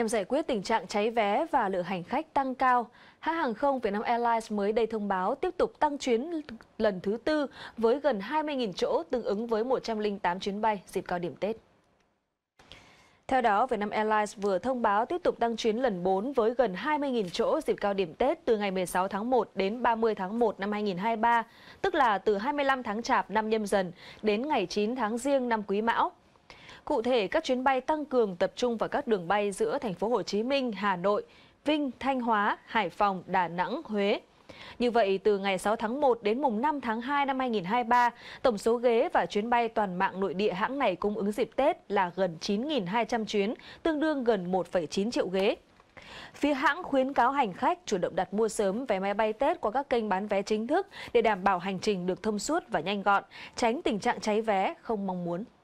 Nhằm giải quyết tình trạng cháy vé và lượng hành khách tăng cao, hãng hàng không Vietnam Airlines mới đây thông báo tiếp tục tăng chuyến lần thứ tư với gần 20.000 chỗ, tương ứng với 108 chuyến bay dịp cao điểm Tết. Theo đó, Vietnam Airlines vừa thông báo tiếp tục tăng chuyến lần 4 với gần 20.000 chỗ dịp cao điểm Tết từ ngày 16 tháng 1 đến 30 tháng 1 năm 2023, tức là từ 25 tháng Chạp năm Nhâm Dần đến ngày 9 tháng Giêng năm Quý Mão. Cụ thể, các chuyến bay tăng cường tập trung vào các đường bay giữa thành phố Hồ Chí Minh, Hà Nội, Vinh, Thanh Hóa, Hải Phòng, Đà Nẵng, Huế. Như vậy, từ ngày 6 tháng 1 đến mùng 5 tháng 2 năm 2023, tổng số ghế và chuyến bay toàn mạng nội địa hãng này cung ứng dịp Tết là gần 9.200 chuyến, tương đương gần 1,9 triệu ghế. Phía hãng khuyến cáo hành khách chủ động đặt mua sớm vé máy bay Tết qua các kênh bán vé chính thức để đảm bảo hành trình được thông suốt và nhanh gọn, tránh tình trạng cháy vé không mong muốn.